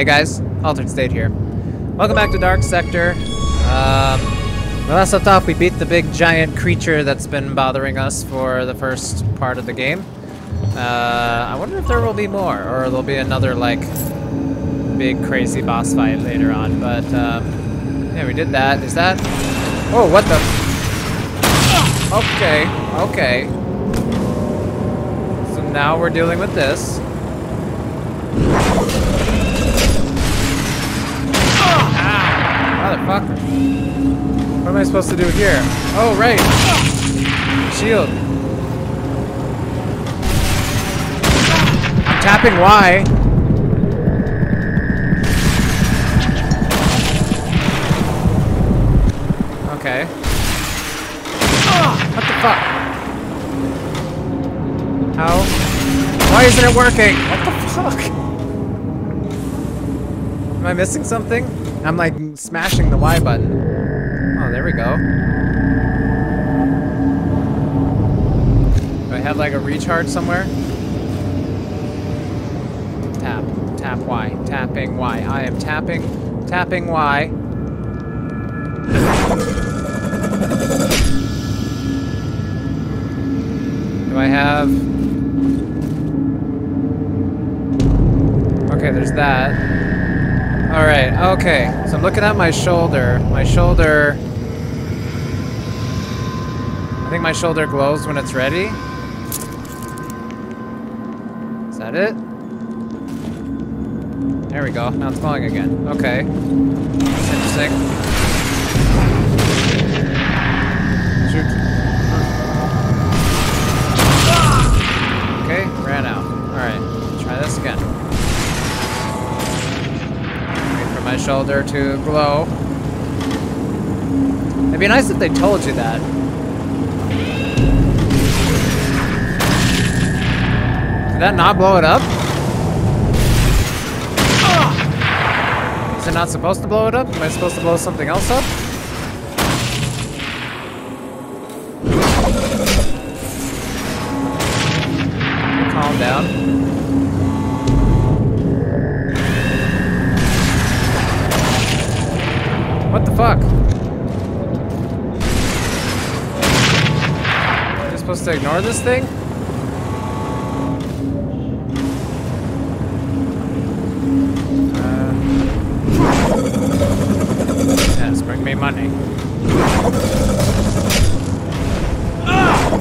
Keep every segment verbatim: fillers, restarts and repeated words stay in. Hey guys, Altered State here. Welcome back to Dark Sector. Um, when last left off, we beat the big giant creature that's been bothering us for the first part of the game. Uh, I wonder if there will be more, or there'll be another, like, big crazy boss fight later on, but, um, yeah, we did that. Is that... Oh, what the... Okay, okay. So now we're dealing with this. Motherfucker. What am I supposed to do here? Oh, right. Shield. I'm tapping Y. Okay. What the fuck? How? Why isn't it working? What the fuck? Am I missing something? I'm like smashing the Y button. Oh, there we go. Do I have like a recharge somewhere? Tap. Tap Y. Tapping Y. I am tapping. Tapping Y. Do I have... Okay, there's that. Alright, okay. So I'm looking at my shoulder. My shoulder... I think my shoulder glows when it's ready. Is that it? There we go. Now it's glowing again. Okay. That's interesting. Shoot. Okay, ran out. Alright, try this again. My shoulder to glow. It'd be nice if they told you that. Did that not blow it up? Is it not supposed to blow it up? Am I supposed to blow something else up? Calm down. What the fuck? Am I supposed to ignore this thing? Uh... Yes, bring me money. That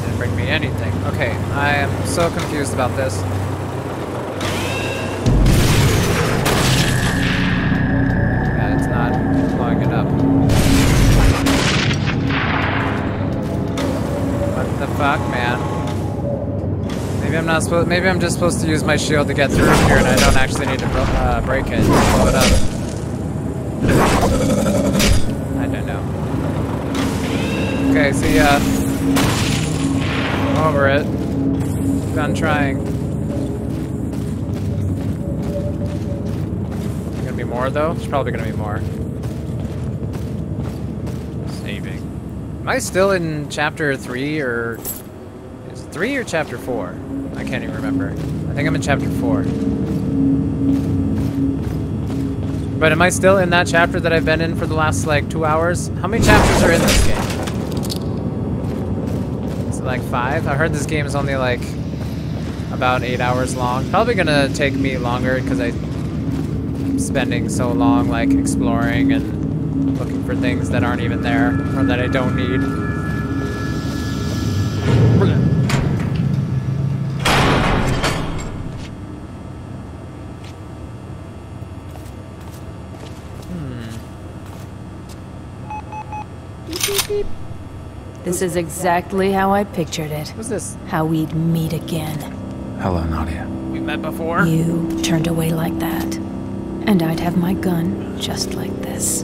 didn't bring me anything. Okay, I am so confused about this. Fuck, man. Maybe I'm not supposed. Maybe I'm just supposed to use my shield to get through here, and I don't actually need to uh, break it. Blow it up. I don't know. Okay, see ya. I'm over it. Done trying. There's gonna be more though. There's probably gonna be more. Saving. Am I still in chapter three or is it three or chapter four? I can't even remember. I think I'm in chapter four. But am I still in that chapter that I've been in for the last like two hours? How many chapters are in this game? Is it like five? I heard this game is only like about eight hours long. Probably gonna take me longer because I'm spending so long like exploring and looking for things that aren't even there, or that I don't need. Hmm. This is exactly how I pictured it. What's this? How we'd meet again. Hello, Nadia. We met before? You turned away like that, and I'd have my gun just like this.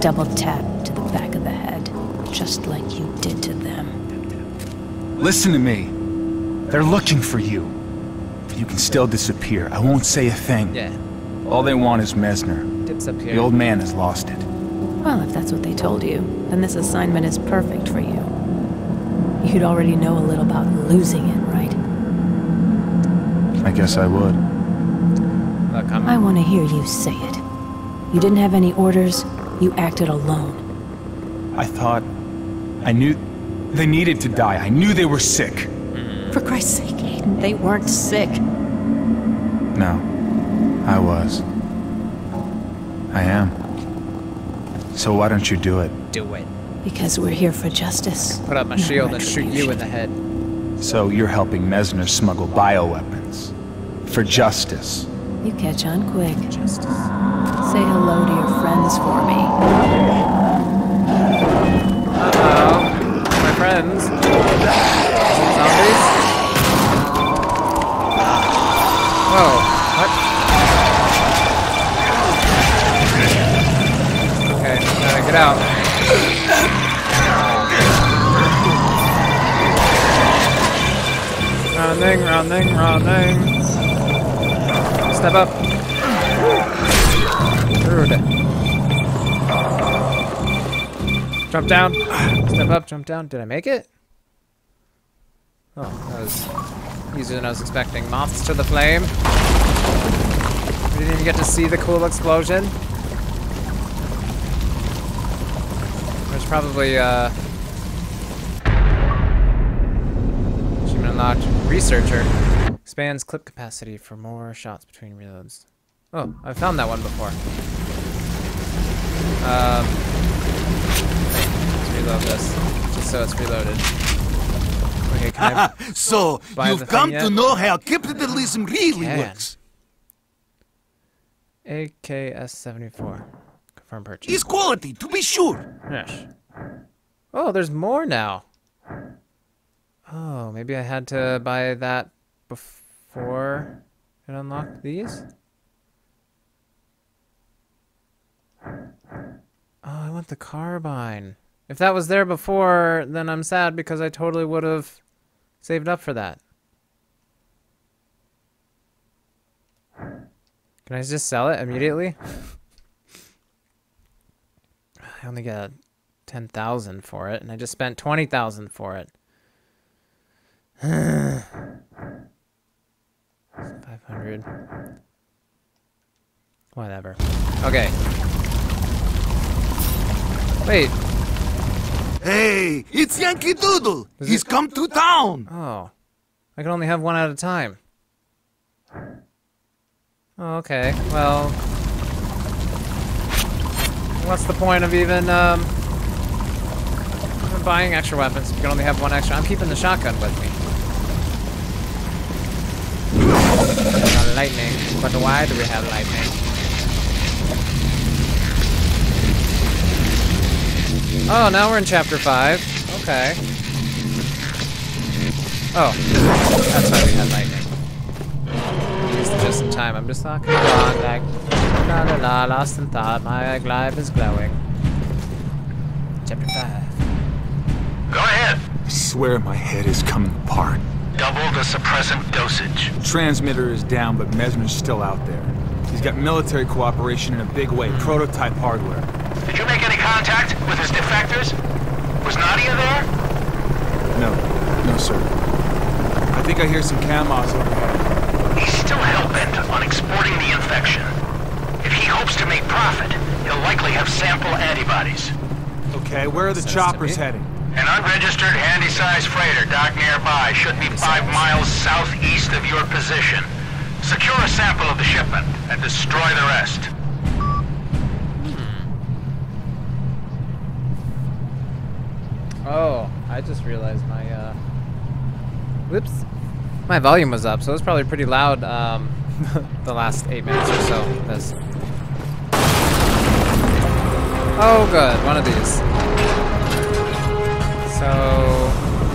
Double tap to the back of the head, just like you did to them. Listen to me. They're looking for you. You can still disappear. I won't say a thing. Yeah. All they want is Mesmer. The old man has lost it. Well, if that's what they told you, then this assignment is perfect for you. You'd already know a little about losing it, right? I guess I would. Look, I'm... I want to hear you say it. You didn't have any orders. You acted alone. I thought... I knew... They needed to die. I knew they were sick. For Christ's sake, Aiden, they weren't sick. No. I was. I am. So why don't you do it? Do it. Because we're here for justice. Put up my shield and shoot you in the head. So you're helping Mesmer smuggle bioweapons. For justice. You catch on quick. Justice. Say hello to your friends for me. Uh-oh. My friends. Zombies? Whoa. What? Okay, gotta get out. Rounding, rounding, rounding. Step up. Rude. Jump down. Step up, jump down. Did I make it? Oh, that was easier than I was expecting. Moths to the flame. We didn't even get to see the cool explosion. There's probably, uh... Researcher expands clip capacity for more shots between reloads. Oh, I've found that one before. Um, let's reload this, just so it's reloaded. Okay, can I so you've come to know how capitalism really can. works. A K S seventy-four, confirm purchase. Is quality to be sure. Yes. Oh, there's more now. Oh, maybe I had to buy that before it unlocked these? Oh, I want the carbine. If that was there before, then I'm sad because I totally would have saved up for that. Can I just sell it immediately? I only got ten thousand for it, and I just spent twenty thousand for it. five hundred. Whatever. Okay. Wait. Hey, it's Yankee Doodle. Is He's it? come to town. Oh. I can only have one at a time. Oh, okay. Well. What's the point of even, um... buying extra weapons if you can only have one extra? I'm keeping the shotgun with me. Lightning, but why do we have lightning? Oh, now we're in chapter five. Okay. Oh, that's why we had lightning. Use the just in time. I'm just talking on like la la la, lost in thought. My life is glowing. Chapter five. Go ahead. I swear my head is coming apart. Double the suppressant dosage. Transmitter is down, but Mesmer's still out there. He's got military cooperation in a big way. Prototype hardware. Did you make any contact with his defectors? Was Nadia there? No. No, sir. I think I hear some camos overhead. He's still hell-bent on exporting the infection. If he hopes to make profit, he'll likely have sample antibodies. Okay, where are the choppers heading? An unregistered handy-sized freighter docked nearby should be five miles southeast of your position. Secure a sample of the shipment and destroy the rest. Hmm. Oh, I just realized my, uh... whoops. My volume was up, so it was probably pretty loud, um, the last eight minutes or so. This. Oh, good. One of these. So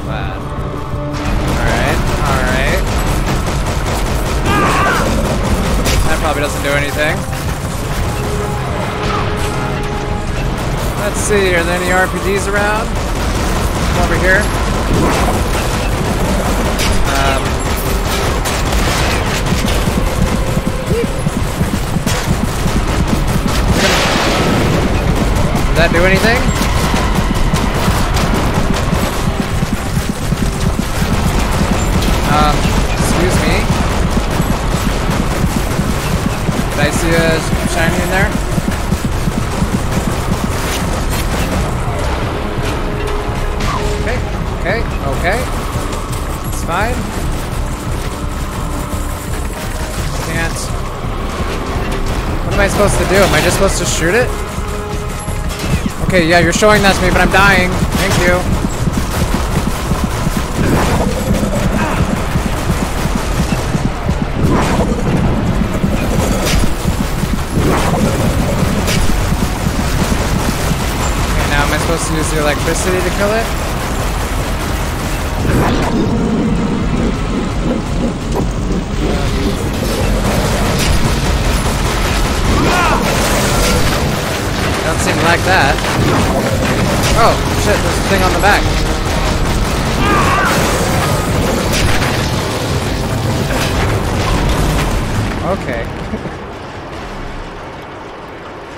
bad. Alright, alright. That probably doesn't do anything. Let's see, are there any R P Gs around? Over here. Um. Did that do anything? Uh, excuse me. Okay. It's fine. Can't. What am I supposed to do? Am I just supposed to shoot it? Okay, yeah, you're showing that to me, but I'm dying. Thank you. Okay, now am I supposed to use the electricity to kill it? Don't seem like that. Oh, shit, there's a thing on the back. Okay.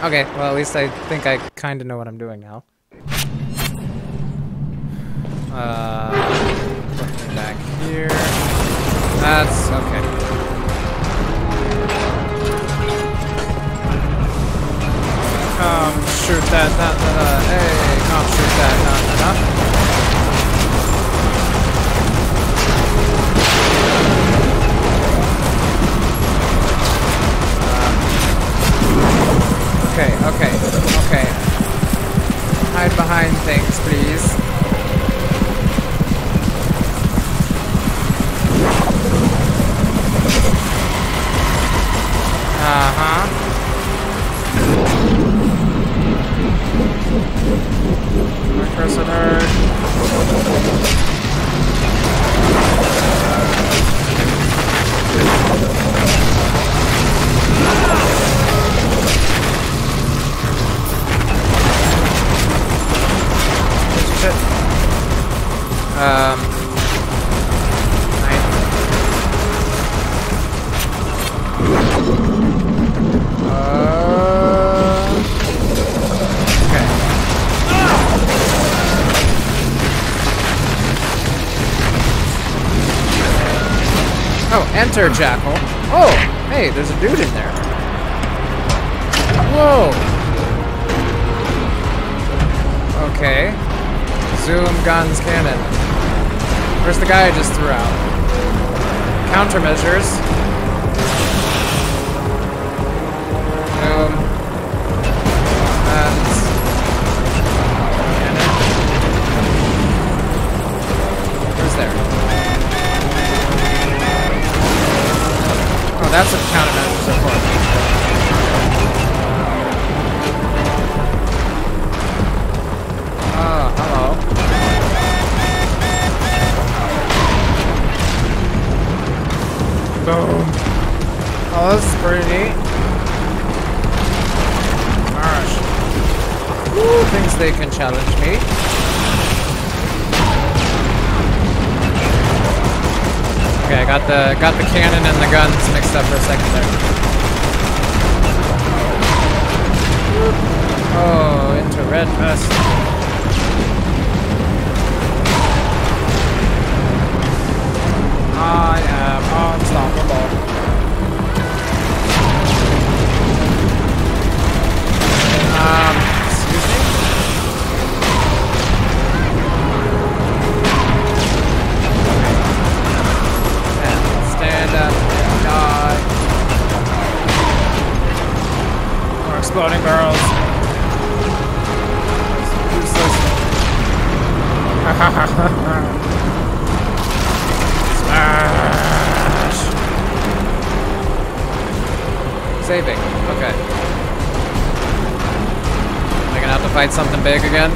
Okay, well, at least I think I kind of know what I'm doing now. Uh, back here. That's okay. Come shoot that, that, that, uh, hey, come shoot that, nah, nah, nah. Uh, okay, okay, okay. Hide behind things, please. Uh-huh. My cursor hurt. Shit. Um. Nine. Uh. Oh, enter Jackal. Oh, hey, there's a dude in there. Whoa. Okay. Zoom, guns, cannon. Where's the guy I just threw out? Countermeasures. Boom. That's... Cannon. Who's there? Oh, that's a countermeasure so far. Oh, hello. Boom. Oh, this is pretty neat. Gosh. Ooh, things they can challenge me. Okay, I got the got the cannon and the guns mixed up for a second there. Oh, into red vest. I am unstoppable. Um, excuse up, die. More exploding barrels. Useless. Smash. Saving. Okay. Am I gonna have to fight something big again?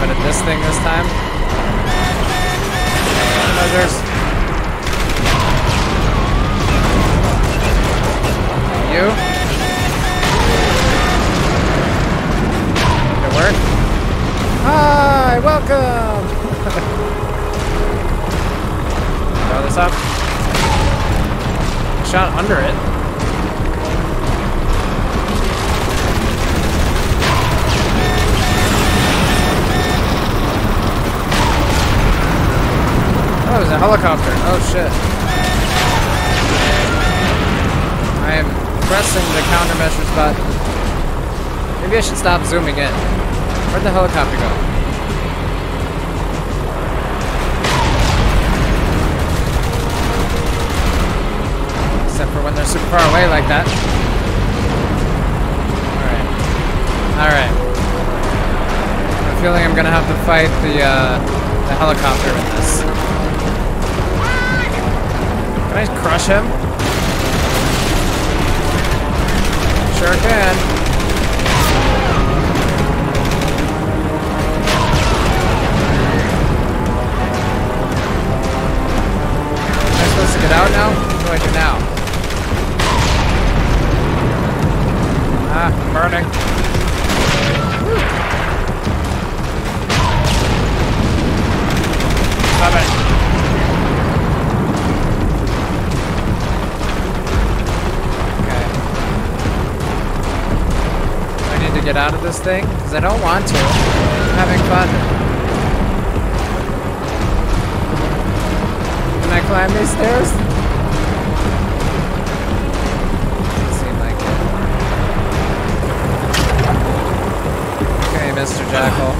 But at this thing this time. Measures. You? Did it work? Hi! Welcome! Throw this up. Shot under it. Oh, there's a helicopter. Oh, shit. I am... pressing the countermeasures button. Maybe I should stop zooming in. Where'd the helicopter go? super far away like that. Alright. Alright. I'm feeling I'm gonna have to fight the, uh, the helicopter with this. Can I just crush him? Sure can. Get out now? What do I do now? Ah, I'm burning. Stop it. Okay. Do I need to get out of this thing? Because I don't want to. I'm having fun. Can I climb these stairs? Doesn't seem like it. Okay, Mister Jackal.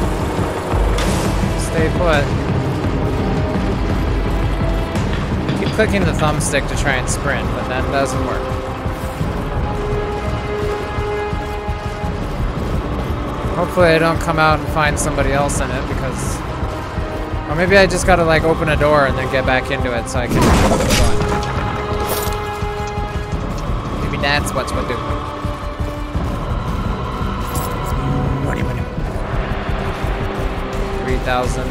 Stay put. I keep clicking the thumbstick to try and sprint, but that doesn't work. Hopefully I don't come out and find somebody else in it, because... Or maybe I just gotta like open a door and then get back into it so I can run. Maybe that's what we'll do. three thousand.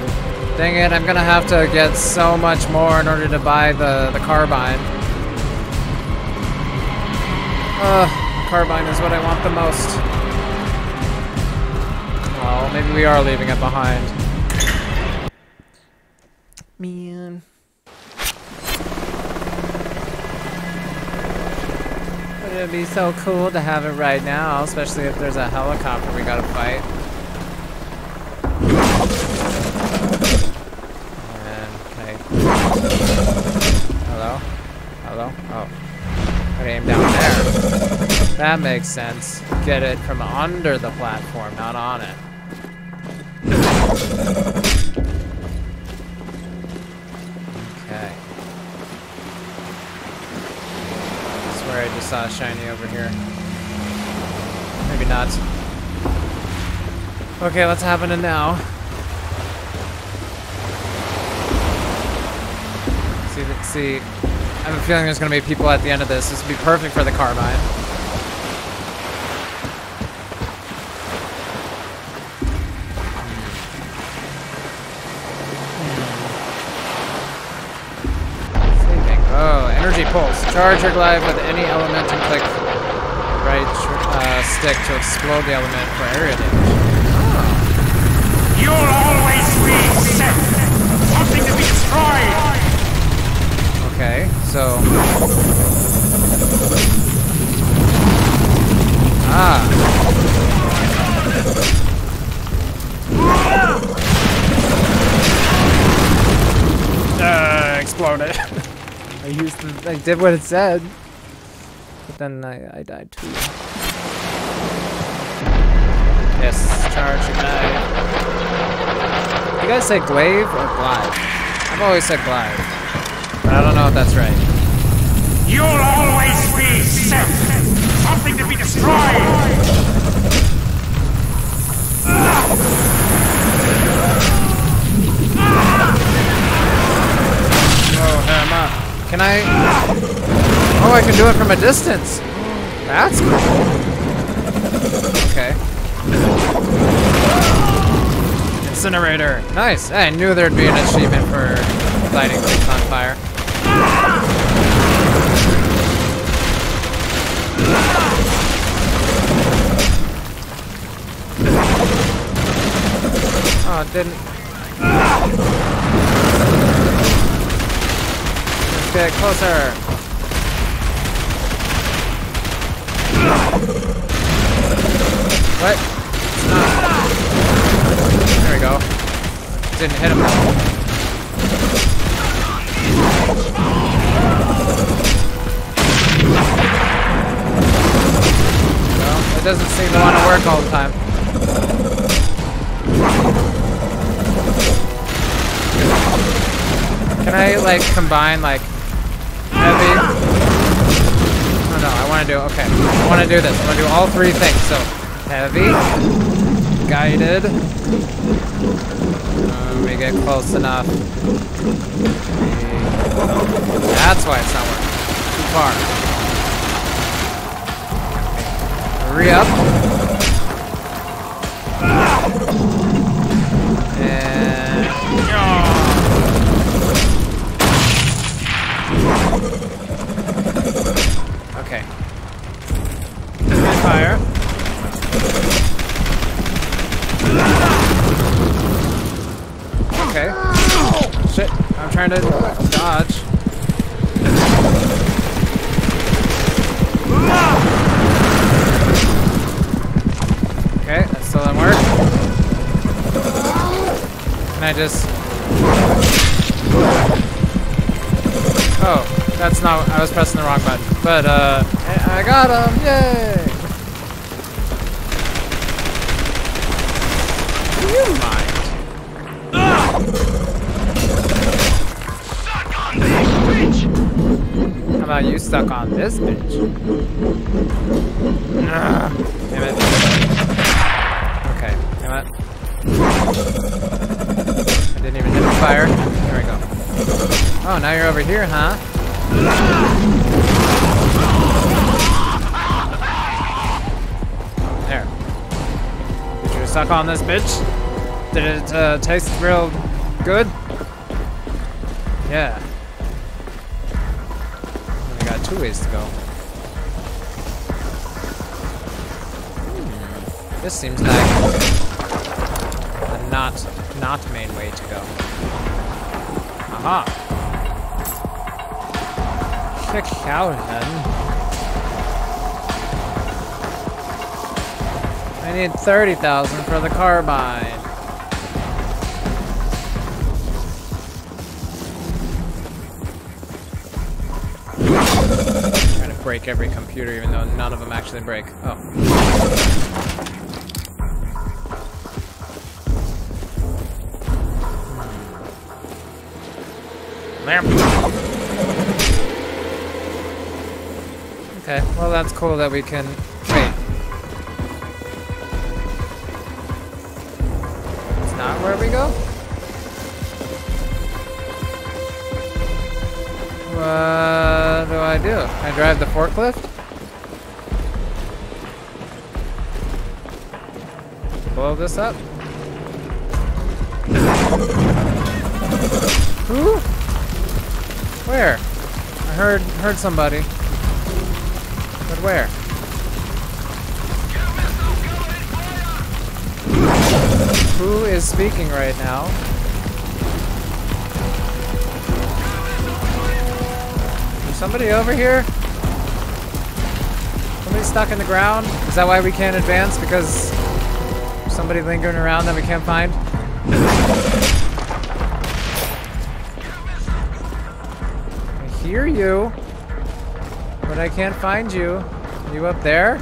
Dang it, I'm gonna have to get so much more in order to buy the, the carbine. Ugh, the carbine is what I want the most. Well, maybe we are leaving it behind. Man. But it'd be so cool to have it right now, especially if there's a helicopter we gotta fight. And, okay. Hello? Hello? Oh. Okay, I'm down there. That makes sense. Get it from under the platform, not on it. I just saw a shiny over here. Maybe not. Okay, what's happening now? See, let's see. I have a feeling there's gonna be people at the end of this. This would be perfect for the carbine. Pulse. Charge or glide with any element and click right uh, stick to explode the element for area damage. Oh. You'll always be set. Something to be destroyed. Okay, so. Ah. Uh, exploded. I used the, I did what it said, but then I, I died too. Yes, charge ignite. You guys say glaive or glide? I've always said glide, but I don't know if that's right. You'll always be set. Something to be destroyed. Blow him up. Can I? Oh, I can do it from a distance. That's cool. Okay. Incinerator. Nice. I knew there'd be an achievement for lighting things on fire. Oh, it didn't. Get closer. What? Ah. There we go. Didn't hit him. Well, it doesn't seem to want to work all the time. Can I like combine like heavy? no, no, I want to do, okay. I want to do this. I'm going to do all three things. So, heavy, guided. Um, we get close enough. That's why it's not working. Too far. Hurry up. And... Okay. Fire. Okay. Shit. I'm trying to dodge. Okay, that still didn't work. Can I just... Oh. That's not, I was pressing the wrong button. But, uh, I got him! Yay! You mind. Ah! Stuck on this bitch! How about you stuck on this bitch? Ah, damn it. Okay, damn it. I didn't even hit the fire. There we go. Oh, now you're over here, huh? There. Did you suck on this bitch? Did it uh, taste real good? Yeah. We got two ways to go. Hmm. This seems like the not not main way to go. Aha. Check out then. I need thirty thousand for the carbine. I'm trying to break every computer, even though none of them actually break. Oh. Lamp. Okay, well that's cool that we can... Wait. It's not where we go? What do I do? I drive the forklift? Blow this up? Who? Where? I heard, heard somebody. But where? Who is speaking right now? Is somebody over here? Somebody stuck in the ground? Is that why we can't advance? Because there's somebody lingering around that we can't find? I hear you. But I can't find you. Are you up there?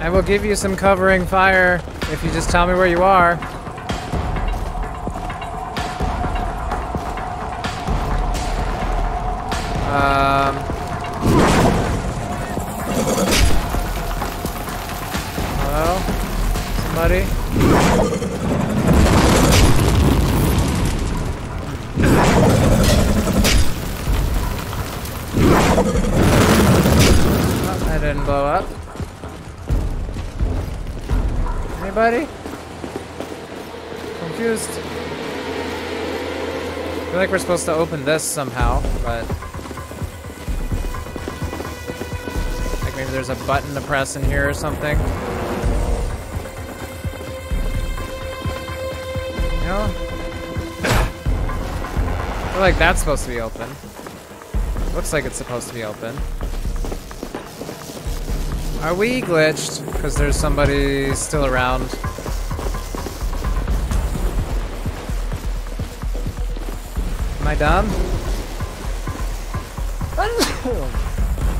I will give you some covering fire if you just tell me where you are. Um. Hello? Somebody? Didn't blow up. Anybody? Confused. I feel like we're supposed to open this somehow, but... Like maybe there's a button to press in here or something. No? I feel like that's supposed to be open. Looks like it's supposed to be open. Are we glitched? Because there's somebody still around. Am I dumb?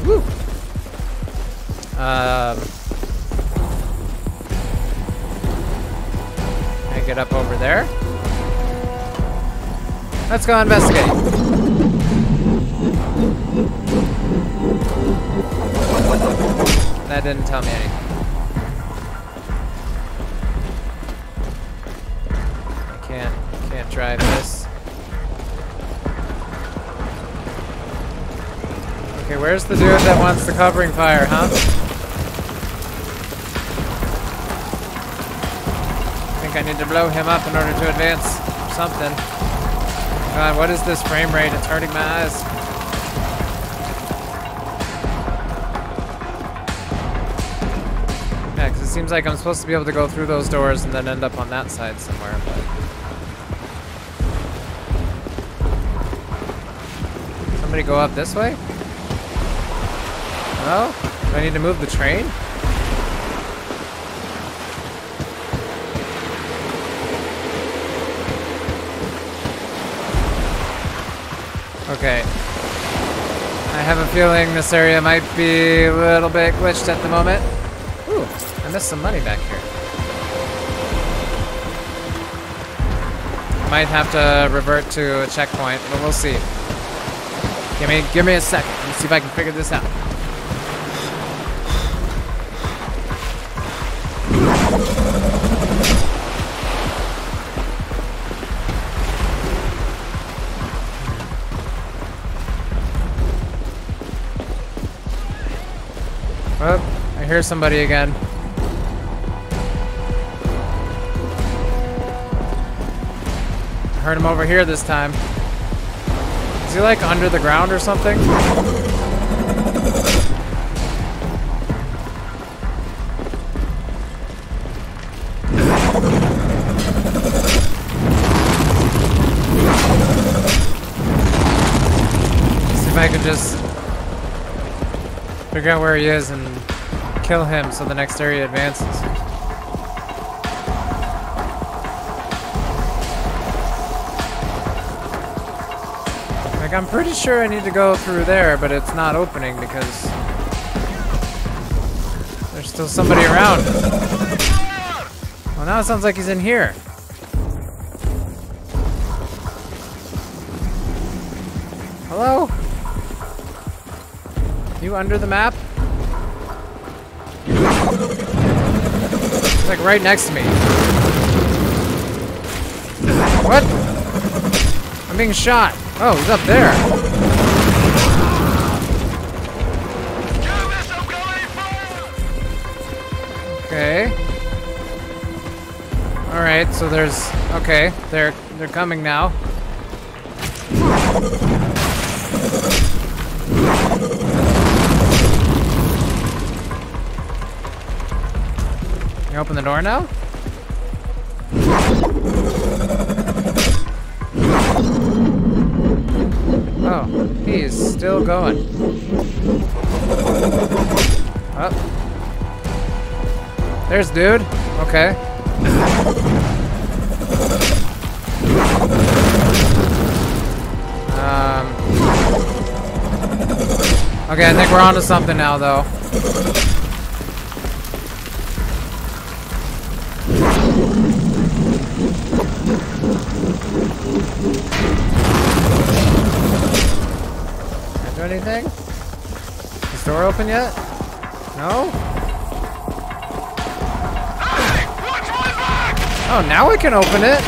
Woo! Um, can I get up over there? Let's go investigate. That didn't tell me anything. I can't, can't drive this. Okay, where's the dude that wants the covering fire, huh? I think I need to blow him up in order to advance or something. God, what is this frame rate? It's hurting my eyes. Yeah, because it seems like I'm supposed to be able to go through those doors and then end up on that side somewhere, but... Somebody go up this way? No? Do I need to move the train? Okay. I have a feeling this area might be a little bit glitched at the moment. Ooh, I missed some money back here. Might have to revert to a checkpoint, but we'll see. Give me, give me a second. Let's see if I can figure this out. Oh, I hear somebody again. I heard him over here this time. Is he like under the ground or something? Let's see if I could just figure out where he is and kill him so the next area advances. Like, I'm pretty sure I need to go through there, but it's not opening because there's still somebody around. Well, now it sounds like he's in here. Hello? You under the map? He's like right next to me. What? I'm being shot. Oh, he's up there. Okay. All right, so there's okay. They're they're coming now. Can you open the door now? Oh, he's still going. Up. Oh. There's dude. Okay. Um. Okay, I think we're on to something now, though. Do anything? Is the door open yet? No? Hey, watch my back! Oh, now I can open it.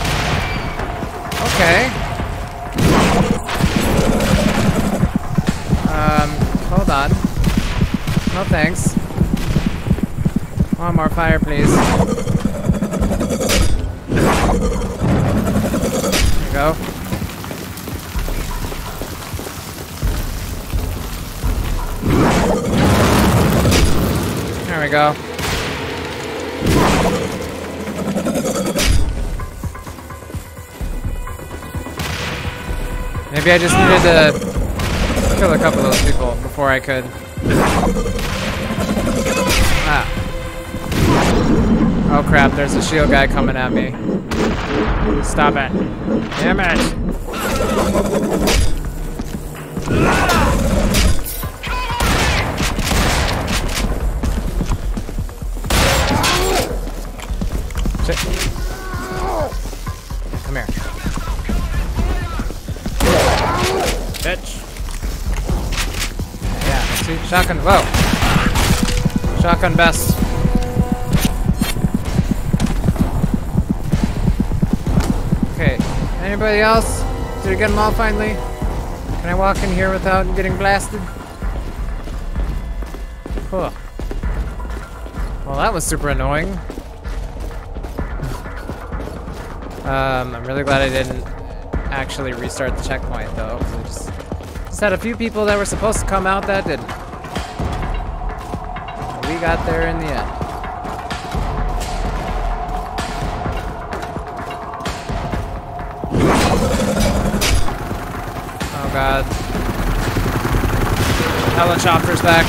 Okay. Um, hold on. No thanks. One more fire, please. There you go. There we go. Maybe I just needed to kill a couple of those people before I could. Ah. Oh crap, there's a shield guy coming at me. Stop it. Damn it. Come here. Bitch. Yeah, see? Shotgun. Whoa. Shotgun best. Okay. Anybody else? Did I get them all finally? Can I walk in here without getting blasted? Huh. Well, that was super annoying. um, I'm really glad I didn't actually restart the checkpoint though. I just, just had a few people that were supposed to come out that didn't. But we got there in the end. Oh god. Helicopter's back.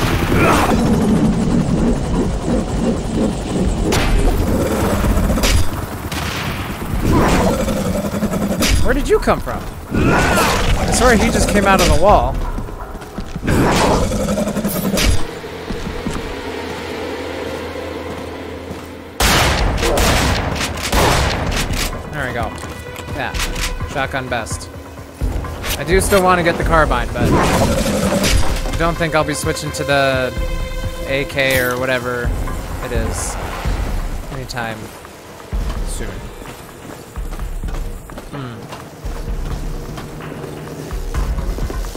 Where did you come from? I swear he just came out of the wall. There we go. Yeah. Shotgun best. I do still want to get the carbine, but I don't think I'll be switching to the A K or whatever it is anytime soon. Hmm.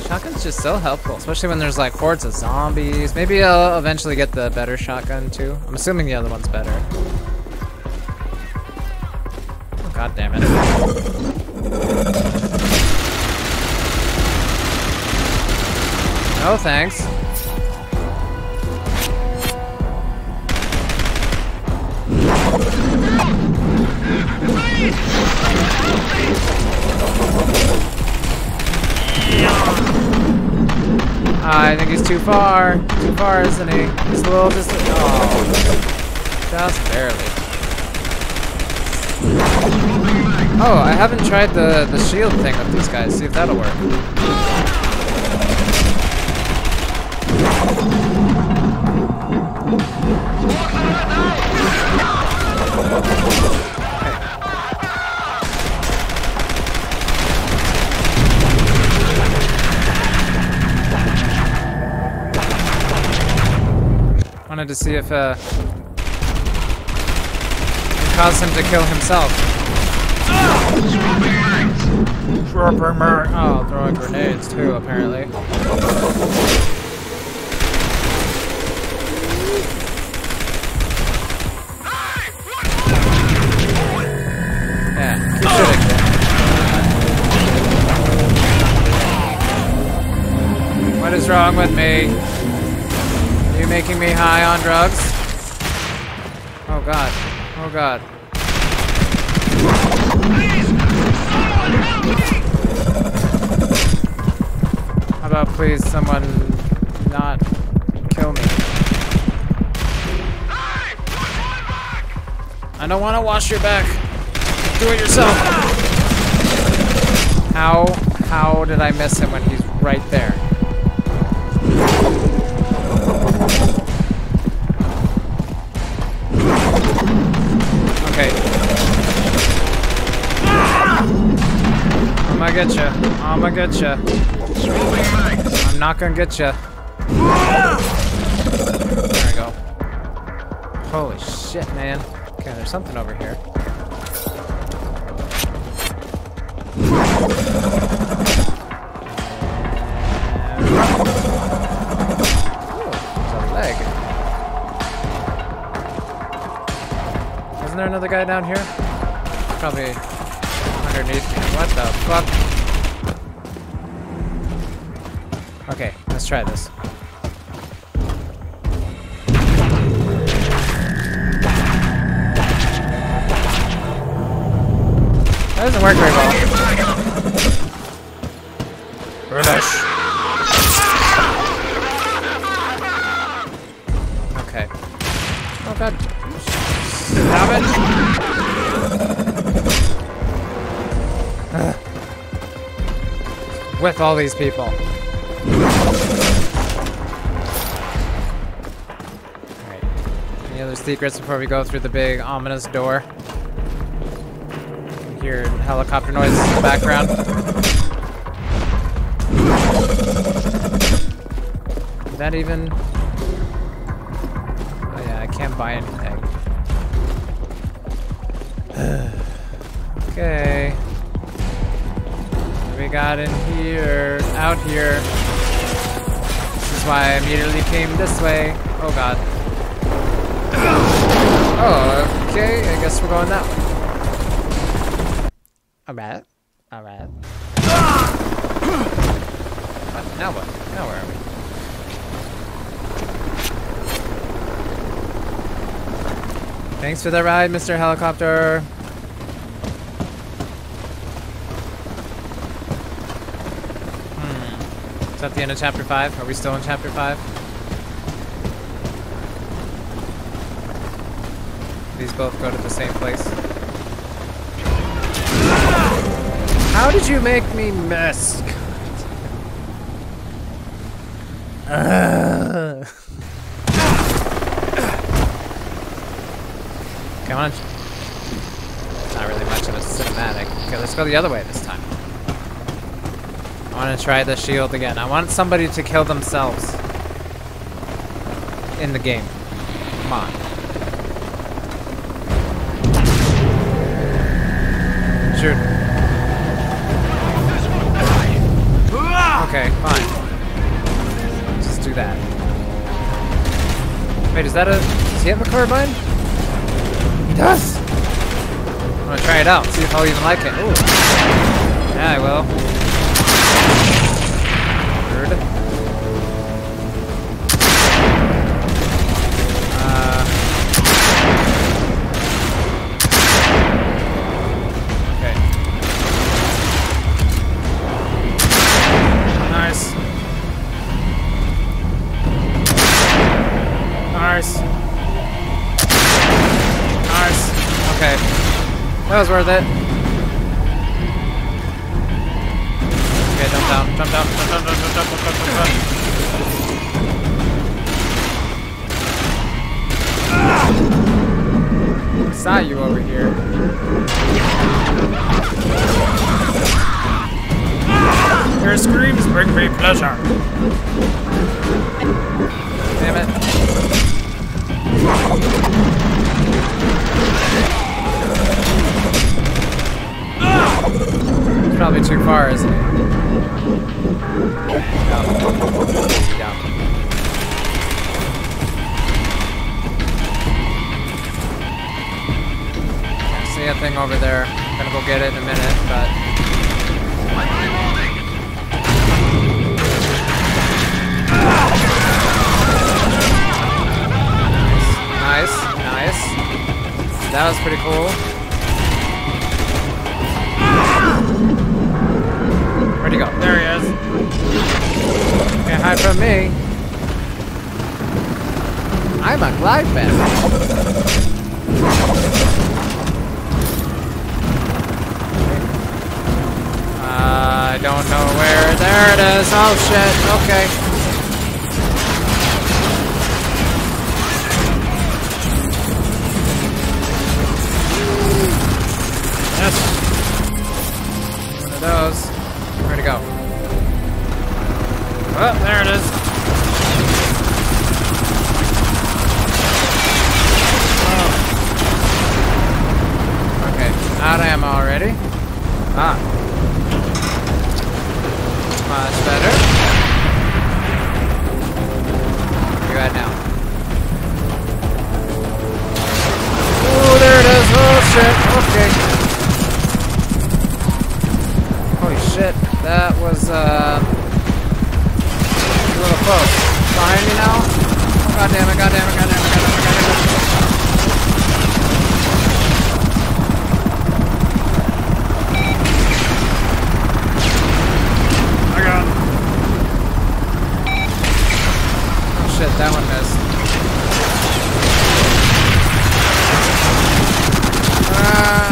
Shotgun's just so helpful, especially when there's like hordes of zombies. Maybe I'll eventually get the better shotgun too. I'm assuming the other one's better. Oh, god damn it. Oh, thanks. I think he's too far. Too far, isn't he? He's a little distant. Oh, just barely. Oh, I haven't tried the, the shield thing with these guys. See if that'll work. Okay. Wanted to see if uh, it caused him to kill himself. Oh, throwing grenades too, apparently. What is wrong with me? Are you making me high on drugs? Oh god. Oh god. Please, someone help me! How about please someone not kill me? Hey, I don't want to wash your back. Do it yourself. How, how did I miss him when he's right there? Okay. I'ma get ya. I'ma get ya. I'm not gonna get ya. There we go. Holy shit, man. Okay, there's something over here. Isn't there another guy down here? Probably underneath me. What the fuck? Okay, let's try this. That doesn't work very well. Rubbish. With all these people. Alright. Any other secrets before we go through the big ominous door? You hear helicopter noises in the background. Did that even... didn't buy anything. Okay. What do we got in here? Out here. This is why I immediately came this way. Oh god. Oh, okay. I guess we're going that way. Alright. Alright. Now what? Now where are we? Thanks for the ride, Mister Helicopter. Hmm. Is that the end of chapter five? Are we still in chapter five? These both go to the same place. How did you make me miss? Uh. Come on. Not really much of a cinematic. Okay, let's go the other way this time. I want to try the shield again. I want somebody to kill themselves in the game. Come on. Shoot. Okay, fine. Just do that. Wait, is that a... Does he have a carbine? Does. I'm gonna try it out, see if I'll even like it. Ooh. Yeah, I will. Bird. Uh. Okay. Nice. Nice. Okay, that was worth it. Okay, jump down, jump down, jump down, jump, jump, jump, jump, jump, jump. I saw you over here. Your screams bring me pleasure. Damn it. It's probably too far, isn't it? Down. Down. I see a thing over there. I'm gonna go get it in a minute, but... Nice, nice. That was pretty cool. Where'd he go? There he is. Can't hide from me. I'm a glide man. Uh, I don't know where. There it is. Oh shit. Okay. Yes. One of those. Where'd it go? Oh, there it is. Oh. Okay, out of ammo already. Ah. Much better. Where are you at now? Oh, there it is. Oh, shit. Okay. Holy shit. That was, uh, a little close. Behind me now? God damn it, god damn it, god damn it, god damn it, god damn it. I got him. Oh shit, that one missed. Ah. Uh,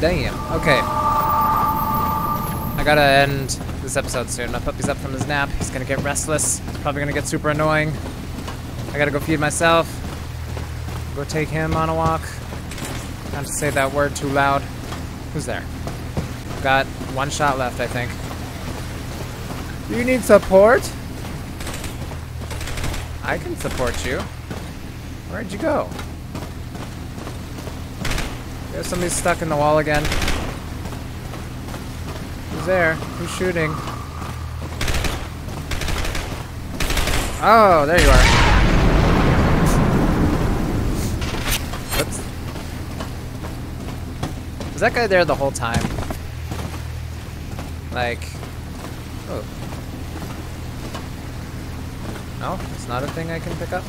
Damn, okay. I gotta end this episode soon. My puppy's up from his nap. He's gonna get restless. It's probably gonna get super annoying. I gotta go feed myself. Go take him on a walk. Not to say that word too loud. Who's there? I've got one shot left, I think. Do you need support? I can support you. Where'd you go? There's somebody stuck in the wall again. Who's there? Who's shooting? Oh, there you are. Whoops. Was that guy there the whole time? Like... Oh. No? It's not a thing I can pick up?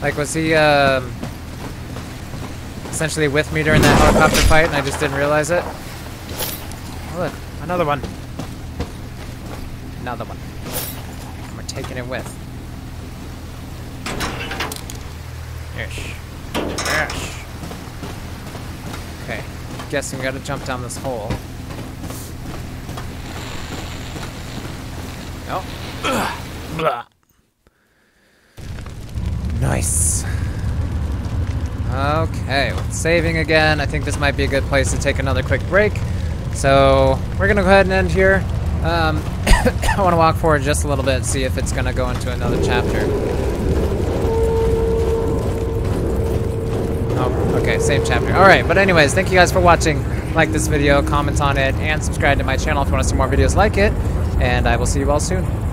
Like, was he, um... essentially with me during that helicopter fight and I just didn't realize it? Oh, look. Another one. Another one. We're taking it with. Ish. Ish. Okay. Guessing we gotta jump down this hole. No. Blah. Nice. Okay, with saving again, I think this might be a good place to take another quick break. So we're gonna go ahead and end here. Um, I want to walk forward just a little bit and see if it's gonna go into another chapter. Oh, okay, same chapter. All right, but anyways, thank you guys for watching. Like this video, comment on it, and subscribe to my channel if you want to see more videos like it. And I will see you all soon.